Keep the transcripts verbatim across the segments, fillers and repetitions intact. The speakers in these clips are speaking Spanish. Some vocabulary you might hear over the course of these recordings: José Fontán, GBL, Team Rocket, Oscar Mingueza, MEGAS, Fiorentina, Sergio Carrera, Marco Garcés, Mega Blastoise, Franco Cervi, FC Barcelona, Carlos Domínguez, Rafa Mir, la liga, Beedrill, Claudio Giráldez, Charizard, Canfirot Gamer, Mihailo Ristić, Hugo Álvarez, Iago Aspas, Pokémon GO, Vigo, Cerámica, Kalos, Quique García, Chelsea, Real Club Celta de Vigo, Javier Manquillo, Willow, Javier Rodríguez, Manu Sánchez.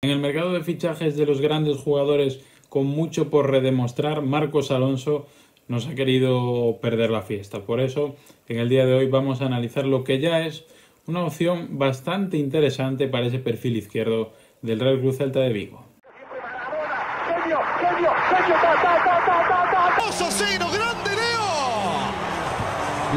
En el mercado de fichajes de los grandes jugadores con mucho por redemostrar, Marcos Alonso nos ha querido perder la fiesta. Por eso, en el día de hoy vamos a analizar lo que ya es una opción bastante interesante para ese perfil izquierdo del Real Club Celta de Vigo.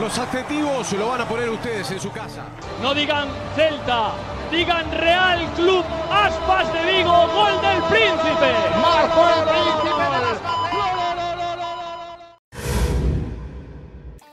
Los adjetivos lo van a poner ustedes en su casa. No digan Celta, digan Real Club Aspas de Vigo, gol del Príncipe. Marco el Príncipe de las Palmeras.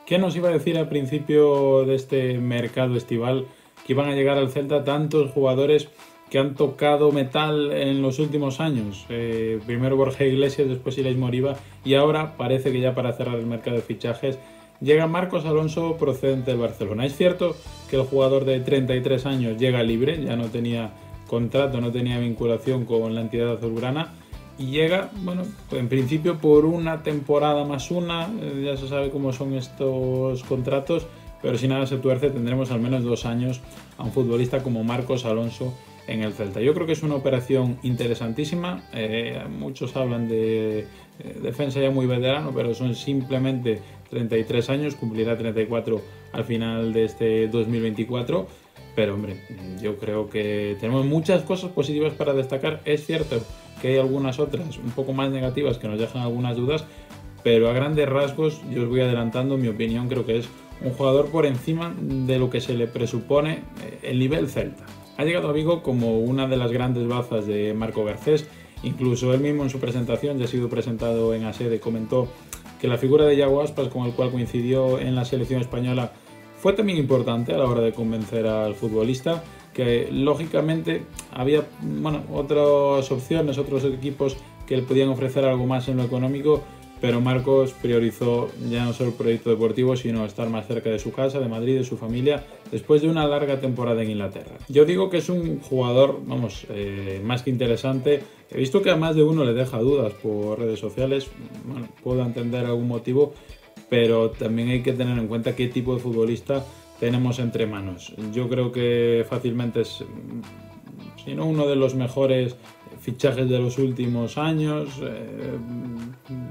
¿Qué nos iba a decir al principio de este mercado estival que iban a llegar al Celta tantos jugadores que han tocado metal en los últimos años? Eh, primero Borja Iglesias, después Iñigo Moriba y ahora parece que ya para cerrar el mercado de fichajes llega Marcos Alonso procedente de Barcelona. Es cierto que el jugador de treinta y tres años llega libre, ya no tenía contrato, no tenía vinculación con la entidad azulgrana y llega, bueno, en principio por una temporada más una, ya se sabe cómo son estos contratos, pero si nada se tuerce tendremos al menos dos años a un futbolista como Marcos Alonso en el Celta. Yo creo que es una operación interesantísima, eh, muchos hablan de eh, defensa ya muy veterano, pero son simplemente treinta y tres años, cumplirá treinta y cuatro al final de este dos mil veinticuatro, pero hombre, yo creo que tenemos muchas cosas positivas para destacar. Es cierto que hay algunas otras un poco más negativas que nos dejan algunas dudas, pero a grandes rasgos, yo os voy adelantando mi opinión, creo que es un jugador por encima de lo que se le presupone el nivel Celta. Ha llegado a Vigo como una de las grandes bazas de Marco Garcés, incluso él mismo en su presentación, ya ha sido presentado en A S E D E, comentó que la figura de Iago Aspas, con el cual coincidió en la selección española, fue también importante a la hora de convencer al futbolista, que lógicamente había bueno, otras opciones, otros equipos que le podían ofrecer algo más en lo económico, pero Marcos priorizó ya no solo el proyecto deportivo, sino estar más cerca de su casa, de Madrid, de su familia, después de una larga temporada en Inglaterra. Yo digo que es un jugador, vamos, eh, más que interesante. He visto que a más de uno le deja dudas por redes sociales, bueno, puedo entender algún motivo, pero también hay que tener en cuenta qué tipo de futbolista tenemos entre manos. Yo creo que fácilmente es, si no uno de los mejores fichajes de los últimos años, eh,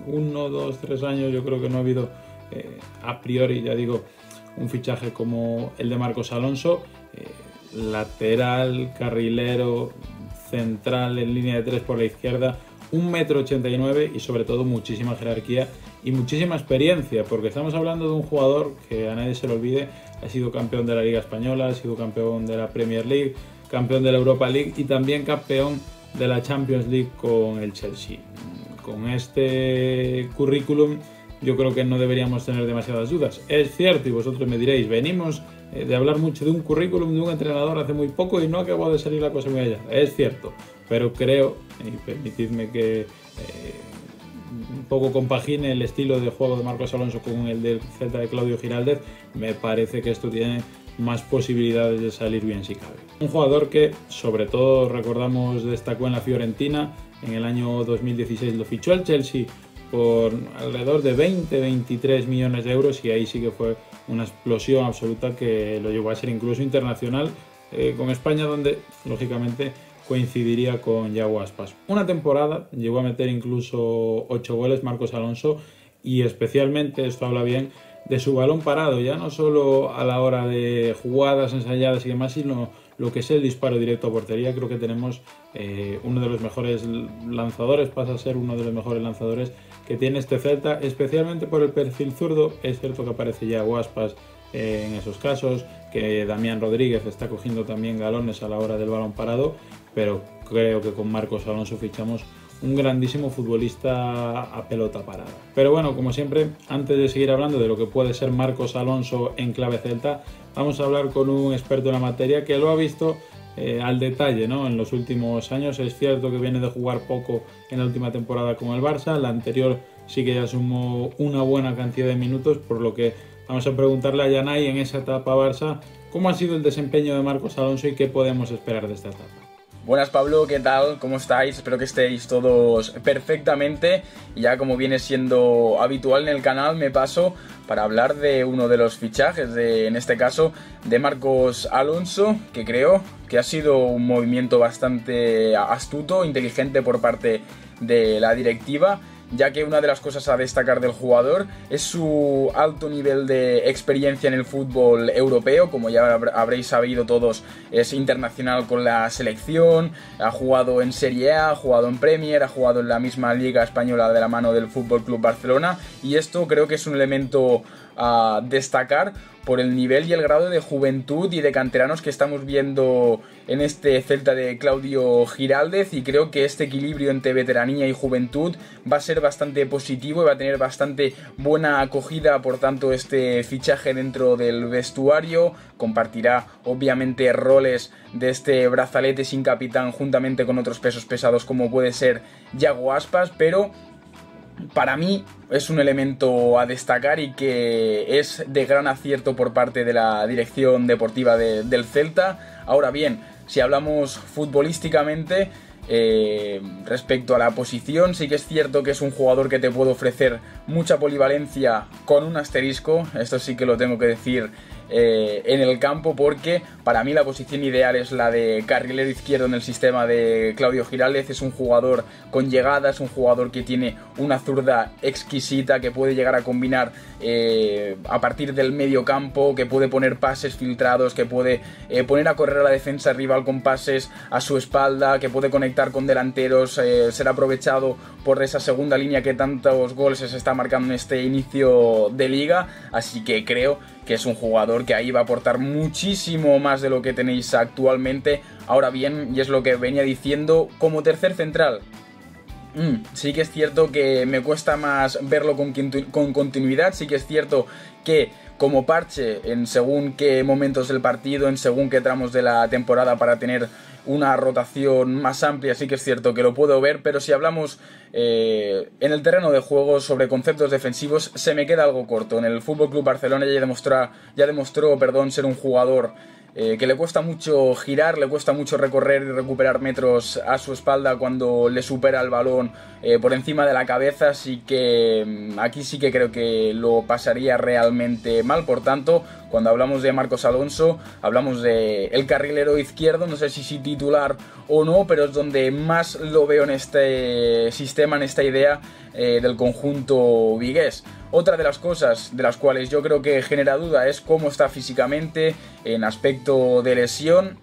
uno, dos, tres años, yo creo que no ha habido eh, a priori, ya digo, un fichaje como el de Marcos Alonso, eh, lateral, carrilero, central en línea de tres por la izquierda, un metro ochenta y nueve y sobre todo muchísima jerarquía y muchísima experiencia, porque estamos hablando de un jugador que a nadie se le olvide, ha sido campeón de la Liga Española, ha sido campeón de la Premier League, campeón de la Europa League y también campeón de la Champions League con el Chelsea. Con este currículum yo creo que no deberíamos tener demasiadas dudas. Es cierto, y vosotros me diréis, venimos de hablar mucho de un currículum de un entrenador hace muy poco y no acabó de salir la cosa muy allá. Es cierto, pero creo, y permitidme que eh, un poco compagine el estilo de juego de Marcos Alonso con el del Celta de Claudio Giráldez, me parece que esto tiene más posibilidades de salir bien si cabe. Un jugador que sobre todo recordamos destacó en la Fiorentina, en el año dos mil dieciséis lo fichó el Chelsea por alrededor de veinte a veintitrés millones de euros y ahí sí que fue una explosión absoluta que lo llevó a ser incluso internacional eh, con España, donde lógicamente coincidiría con Iago Aspas. Una temporada llegó a meter incluso ocho goles Marcos Alonso y especialmente, esto habla bien, de su balón parado, ya no solo a la hora de jugadas ensayadas y demás, sino lo que es el disparo directo a portería. Creo que tenemos eh, uno de los mejores lanzadores, pasa a ser uno de los mejores lanzadores que tiene este Celta, especialmente por el perfil zurdo. Es cierto que aparece ya Aspas eh, en esos casos, que Damián Rodríguez está cogiendo también galones a la hora del balón parado, pero creo que con Marcos Alonso fichamos un grandísimo futbolista a pelota parada. Pero bueno, como siempre, antes de seguir hablando de lo que puede ser Marcos Alonso en clave Celta, vamos a hablar con un experto en la materia que lo ha visto eh, al detalle, ¿no?, en los últimos años. Es cierto que viene de jugar poco en la última temporada con el Barça, la anterior sí que ya sumó una buena cantidad de minutos, por lo que vamos a preguntarle a Yanai en esa etapa Barça cómo ha sido el desempeño de Marcos Alonso y qué podemos esperar de esta etapa. Buenas Pablo, ¿qué tal? ¿Cómo estáis? Espero que estéis todos perfectamente. Y ya como viene siendo habitual en el canal, me paso para hablar de uno de los fichajes, de, en este caso de Marcos Alonso, que creo que ha sido un movimiento bastante astuto, inteligente por parte de la directiva, ya que una de las cosas a destacar del jugador es su alto nivel de experiencia en el fútbol europeo. Como ya habréis sabido todos, es internacional con la selección, ha jugado en Serie A, ha jugado en Premier, ha jugado en la misma Liga Española de la mano del F C Barcelona, y esto creo que es un elemento a destacar por el nivel y el grado de juventud y de canteranos que estamos viendo en este Celta de Claudio Giráldez, y creo que este equilibrio entre veteranía y juventud va a ser bastante positivo y va a tener bastante buena acogida. Por tanto, este fichaje dentro del vestuario compartirá obviamente roles de este brazalete sin capitán juntamente con otros pesos pesados como puede ser Iago Aspas, pero para mí es un elemento a destacar y que es de gran acierto por parte de la dirección deportiva de, del Celta. Ahora bien, si hablamos futbolísticamente, eh, respecto a la posición, sí que es cierto que es un jugador que te puede ofrecer mucha polivalencia con un asterisco, esto sí que lo tengo que decir, Eh, en el campo, porque para mí la posición ideal es la de carrilero izquierdo en el sistema de Claudio Giráldez. Es un jugador con llegada, es un jugador que tiene una zurda exquisita, que puede llegar a combinar eh, a partir del medio campo, que puede poner pases filtrados, que puede eh, poner a correr a la defensa rival con pases a su espalda, que puede conectar con delanteros, eh, ser aprovechado por esa segunda línea que tantos goles se está marcando en este inicio de liga. Así que creo que es un jugador que ahí va a aportar muchísimo más de lo que tenéis actualmente. Ahora bien, y es lo que venía diciendo, como tercer central, mmm, sí que es cierto que me cuesta más verlo con, con continuidad. Sí que es cierto que como parche, en según qué momentos del partido, en según qué tramos de la temporada, para tener una rotación más amplia, sí que es cierto que lo puedo ver, pero si hablamos eh, en el terreno de juego sobre conceptos defensivos, se me queda algo corto. En el F C Barcelona ya demostró, ya demostró perdón, ser un jugador eh, que le cuesta mucho girar, le cuesta mucho recorrer y recuperar metros a su espalda cuando le supera el balón eh, por encima de la cabeza, así que aquí sí que creo que lo pasaría realmente mal. Por tanto, cuando hablamos de Marcos Alonso, hablamos de el carrilero izquierdo, no sé si sí titular o no, pero es donde más lo veo en este sistema, en esta idea eh, del conjunto vigués. Otra de las cosas de las cuales yo creo que genera duda es cómo está físicamente en aspecto de lesión.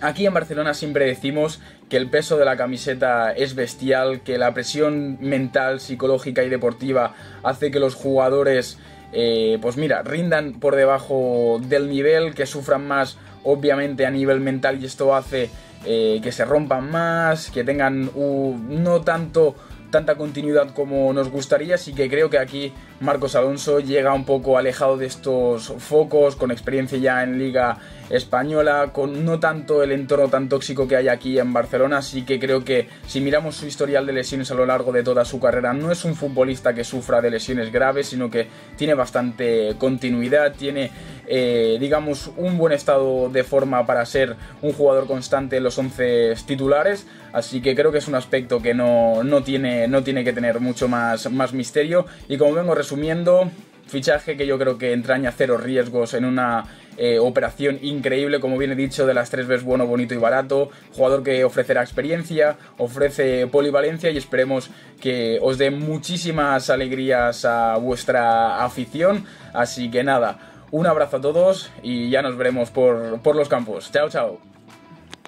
Aquí en Barcelona siempre decimos que el peso de la camiseta es bestial, que la presión mental, psicológica y deportiva hace que los jugadores Eh, pues mira, rindan por debajo del nivel, que sufran más obviamente a nivel mental, y esto hace eh, que se rompan más, que tengan uh, no tanto tanta continuidad como nos gustaría. Así que creo que aquí Marcos Alonso llega un poco alejado de estos focos, con experiencia ya en Liga Española, con no tanto el entorno tan tóxico que hay aquí en Barcelona. Así que creo que si miramos su historial de lesiones a lo largo de toda su carrera, no es un futbolista que sufra de lesiones graves, sino que tiene bastante continuidad, tiene eh, digamos un buen estado de forma para ser un jugador constante en los once titulares. Así que creo que es un aspecto que no, no tiene no tiene que tener mucho más, más misterio. Y como vengo resumiendo, fichaje que yo creo que entraña cero riesgos en una eh, operación increíble, como bien he dicho, de las tres veces bueno, bonito y barato. Jugador que ofrecerá experiencia, ofrece polivalencia, y esperemos que os dé muchísimas alegrías a vuestra afición. Así que nada, un abrazo a todos y ya nos veremos por, por los campos. Chao, chao.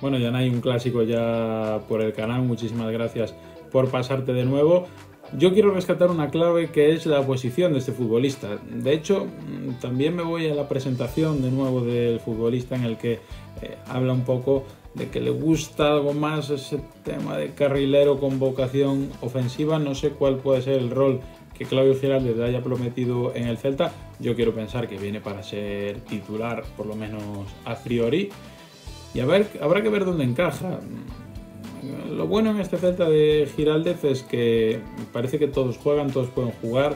Bueno, Yanai, un clásico ya por el canal, muchísimas gracias por pasarte de nuevo. Yo quiero rescatar una clave que es la posición de este futbolista. De hecho, también me voy a la presentación de nuevo del futbolista, en el que eh, habla un poco de que le gusta algo más ese tema de carrilero con vocación ofensiva. No sé cuál puede ser el rol que Claudio Giráldez le haya prometido en el Celta. Yo quiero pensar que viene para ser titular, por lo menos a priori, y a ver, habrá que ver dónde encaja. Lo bueno en este Celta de Giráldez es que parece que todos juegan, todos pueden jugar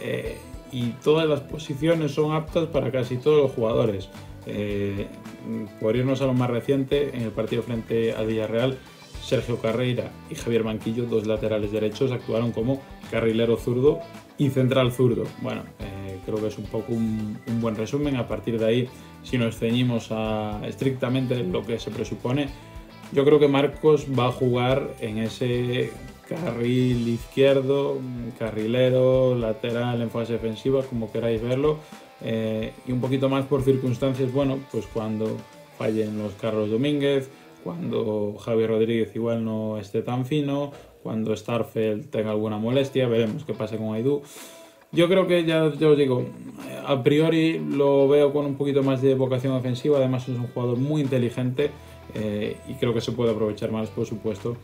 eh, y todas las posiciones son aptas para casi todos los jugadores. Eh, por irnos a lo más reciente, en el partido frente al Villarreal, Sergio Carrera y Javier Manquillo, dos laterales derechos, actuaron como carrilero zurdo y central zurdo. Bueno, eh, creo que es un poco un, un buen resumen. A partir de ahí, si nos ceñimos a estrictamente lo que se presupone, yo creo que Marcos va a jugar en ese carril izquierdo, carrilero, lateral en fase defensiva, como queráis verlo, eh, y un poquito más por circunstancias, bueno, pues cuando fallen los Carlos Domínguez, cuando Javier Rodríguez igual no esté tan fino, cuando Starfield tenga alguna molestia, veremos qué pasa con Aidú. Yo creo que, ya, ya os digo, a priori lo veo con un poquito más de vocación ofensiva, además es un jugador muy inteligente, eh, y creo que se puede aprovechar más, por supuesto,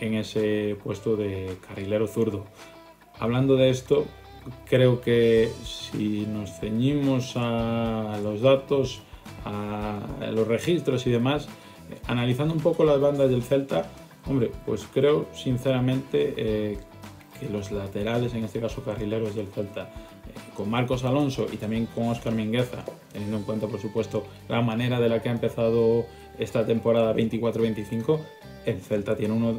en ese puesto de carrilero zurdo. Hablando de esto, creo que si nos ceñimos a los datos, a los registros y demás, analizando un poco las bandas del Celta, hombre, pues creo sinceramente eh, que los laterales, en este caso carrileros del Celta, eh, con Marcos Alonso y también con Oscar Mingueza, teniendo en cuenta por supuesto la manera de la que ha empezado esta temporada veinticuatro veinticinco, el Celta tiene una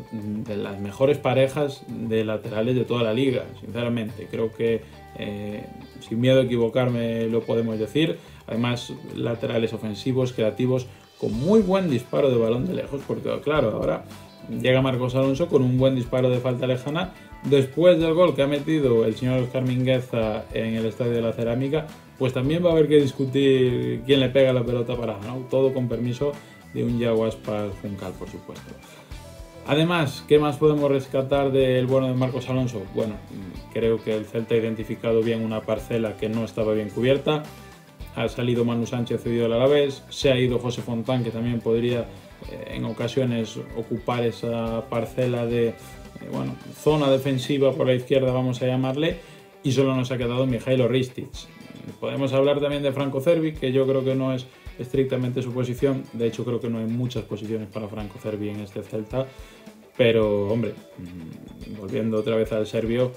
de las mejores parejas de laterales de toda la liga, sinceramente. Creo que, eh, sin miedo a equivocarme, lo podemos decir. Además, laterales ofensivos, creativos, con muy buen disparo de balón de lejos, porque claro, ahora llega Marcos Alonso con un buen disparo de falta lejana, después del gol que ha metido el señor Oscar Mingueza en el estadio de la Cerámica, pues también va a haber que discutir quién le pega la pelota parada, ¿no? Todo con permiso de un Iago Aspas Juncal, por supuesto. Además, ¿qué más podemos rescatar del bueno de Marcos Alonso? Bueno, creo que el Celta ha identificado bien una parcela que no estaba bien cubierta. Ha salido Manu Sánchez, cedido al Alavés, se ha ido José Fontán, que también podría eh, en ocasiones ocupar esa parcela de eh, bueno, zona defensiva por la izquierda, vamos a llamarle, y solo nos ha quedado Mihailo Ristić. Podemos hablar también de Franco Cervi, que yo creo que no es estrictamente su posición, de hecho creo que no hay muchas posiciones para Franco Cervi en este Celta, pero hombre, volviendo otra vez al serbio,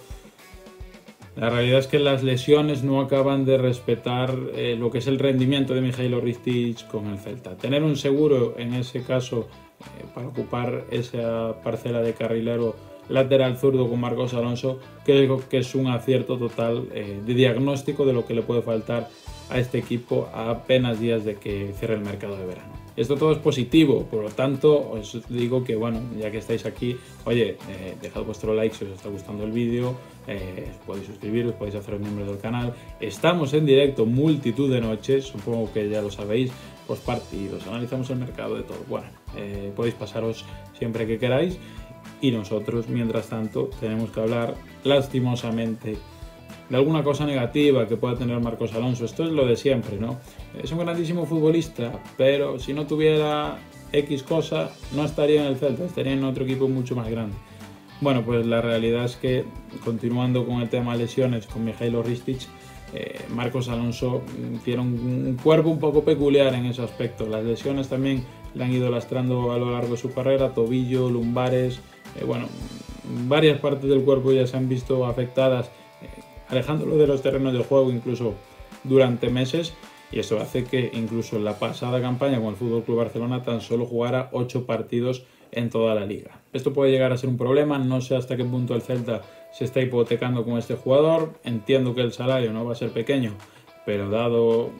la realidad es que las lesiones no acaban de respetar eh, lo que es el rendimiento de Mihailo Ristić con el Celta. Tener un seguro, en ese caso, eh, para ocupar esa parcela de carrilero lateral zurdo con Marcos Alonso, creo que es un acierto total eh, de diagnóstico de lo que le puede faltar a este equipo a apenas días de que cierre el mercado de verano. Esto todo es positivo, por lo tanto os digo que, bueno, ya que estáis aquí, oye, eh, dejad vuestro like si os está gustando el vídeo, eh, podéis suscribiros, podéis haceros miembros del canal. Estamos en directo multitud de noches, supongo que ya lo sabéis, post partidos, analizamos el mercado de todo. Bueno, eh, podéis pasaros siempre que queráis y nosotros, mientras tanto, tenemos que hablar lastimosamente de alguna cosa negativa que pueda tener Marcos Alonso. Esto es lo de siempre, ¿no? Es un grandísimo futbolista, pero si no tuviera X cosa, no estaría en el Celta, estaría en otro equipo mucho más grande. Bueno, pues la realidad es que, continuando con el tema lesiones, con Mihailo Ristić, eh, Marcos Alonso tiene un, un cuerpo un poco peculiar en ese aspecto. Las lesiones también le han ido lastrando a lo largo de su carrera, tobillo, lumbares, eh, bueno, varias partes del cuerpo ya se han visto afectadas, alejándolo de los terrenos de juego incluso durante meses, y eso hace que incluso en la pasada campaña con el F C Barcelona tan solo jugara ocho partidos en toda la liga. Esto puede llegar a ser un problema, no sé hasta qué punto el Celta se está hipotecando con este jugador, entiendo que el salario no va a ser pequeño, pero dado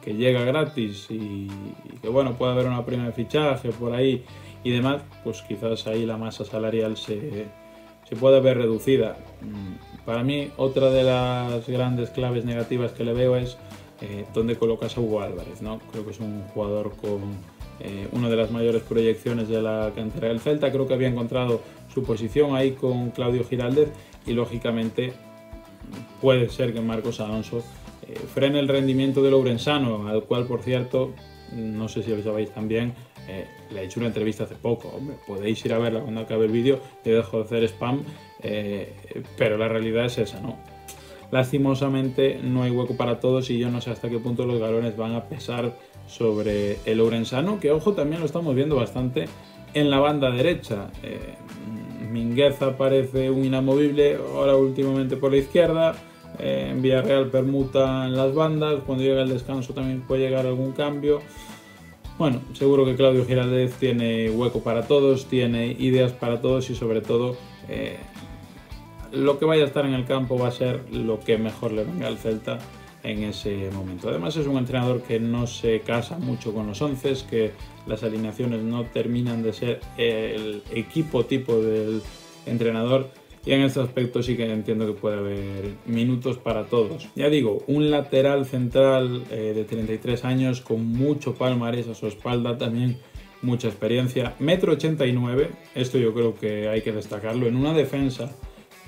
que llega gratis y, y que bueno, puede haber una prima de fichaje por ahí y demás, pues quizás ahí la masa salarial se, se puede ver reducida. Para mí, otra de las grandes claves negativas que le veo es eh, dónde colocas a Hugo Álvarez, ¿no? Creo que es un jugador con eh, una de las mayores proyecciones de la cantera del Celta. Creo que había encontrado su posición ahí con Claudio Giráldez y, lógicamente, puede ser que Marcos Alonso eh, frene el rendimiento del ourensano, al cual, por cierto, no sé si lo sabéis también, eh, le he hecho una entrevista hace poco. Hombre, podéis ir a verla cuando acabe el vídeo, te dejo de hacer spam. Eh, pero la realidad es esa, ¿no? Lastimosamente no hay hueco para todos y yo no sé hasta qué punto los galones van a pesar sobre el ourensano, que ojo, también lo estamos viendo bastante en la banda derecha. eh, Mingueza parece un inamovible ahora últimamente por la izquierda, eh, en Villarreal permuta en las bandas, cuando llega el descanso también puede llegar algún cambio. Bueno, seguro que Claudio Giráldez tiene hueco para todos, tiene ideas para todos y sobre todo eh, lo que vaya a estar en el campo va a ser lo que mejor le venga al Celta en ese momento. Además es un entrenador que no se casa mucho con los onces, que las alineaciones no terminan de ser el equipo tipo del entrenador y en este aspecto sí que entiendo que puede haber minutos para todos. Ya digo, un lateral central eh, de treinta y tres años con mucho palmarés a su espalda, también mucha experiencia, metro ochenta y nueve, esto yo creo que hay que destacarlo, en una defensa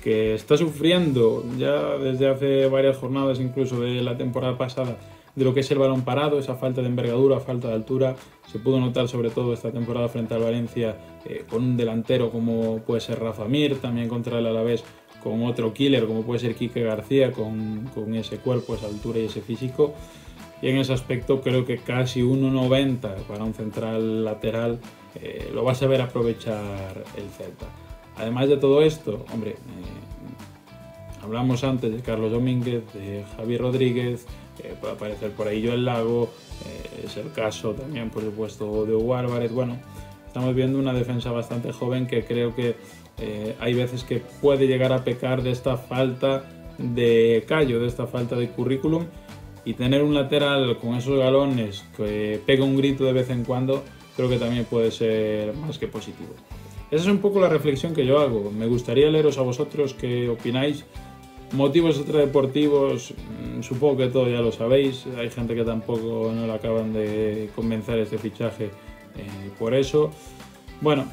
que está sufriendo ya desde hace varias jornadas, incluso de la temporada pasada, de lo que es el balón parado, esa falta de envergadura, falta de altura. Se pudo notar sobre todo esta temporada frente al Valencia eh, con un delantero como puede ser Rafa Mir, también contra el Alavés con otro killer como puede ser Quique García, con, con ese cuerpo, esa altura y ese físico. Y en ese aspecto creo que casi uno noventa para un central lateral eh, lo va a saber aprovechar el Celta. Además de todo esto, hombre, eh, hablamos antes de Carlos Domínguez, de Javier Rodríguez, eh, puede aparecer por ahí Joel Lago, eh, es el caso también, por supuesto, de Hugo Álvarez. Bueno, estamos viendo una defensa bastante joven que creo que eh, hay veces que puede llegar a pecar de esta falta de callo, de esta falta de currículum, y tener un lateral con esos galones que pega un grito de vez en cuando, creo que también puede ser más que positivo. Esa es un poco la reflexión que yo hago. Me gustaría leeros a vosotros qué opináis. Motivos extradeportivos, supongo que todo ya lo sabéis. Hay gente que tampoco no le acaban de convencer este fichaje eh, por eso. Bueno,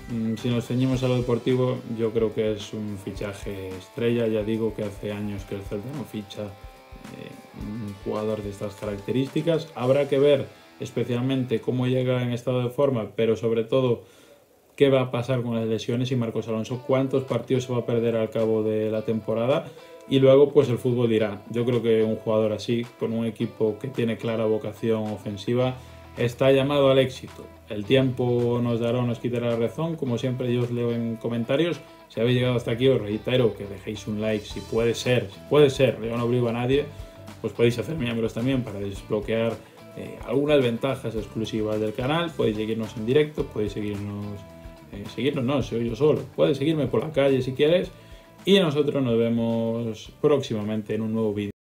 si nos ceñimos a lo deportivo, yo creo que es un fichaje estrella. Ya digo que hace años que el Celta no ficha eh, un jugador de estas características. Habrá que ver especialmente cómo llega en estado de forma, pero sobre todo qué va a pasar con las lesiones y Marcos Alonso, cuántos partidos se va a perder al cabo de la temporada, y luego pues el fútbol dirá. Yo creo que un jugador así, con un equipo que tiene clara vocación ofensiva, está llamado al éxito. El tiempo nos dará o nos quitará la razón, como siempre yo os leo en comentarios. Si habéis llegado hasta aquí os reitero que dejéis un like si puede ser, si puede ser, yo no obligo a nadie, pues podéis hacer miembros también para desbloquear eh, algunas ventajas exclusivas del canal, podéis seguirnos en directo, podéis seguirnos... Eh, seguirnos no, soy yo solo, puedes seguirme por la calle si quieres y nosotros nos vemos próximamente en un nuevo vídeo.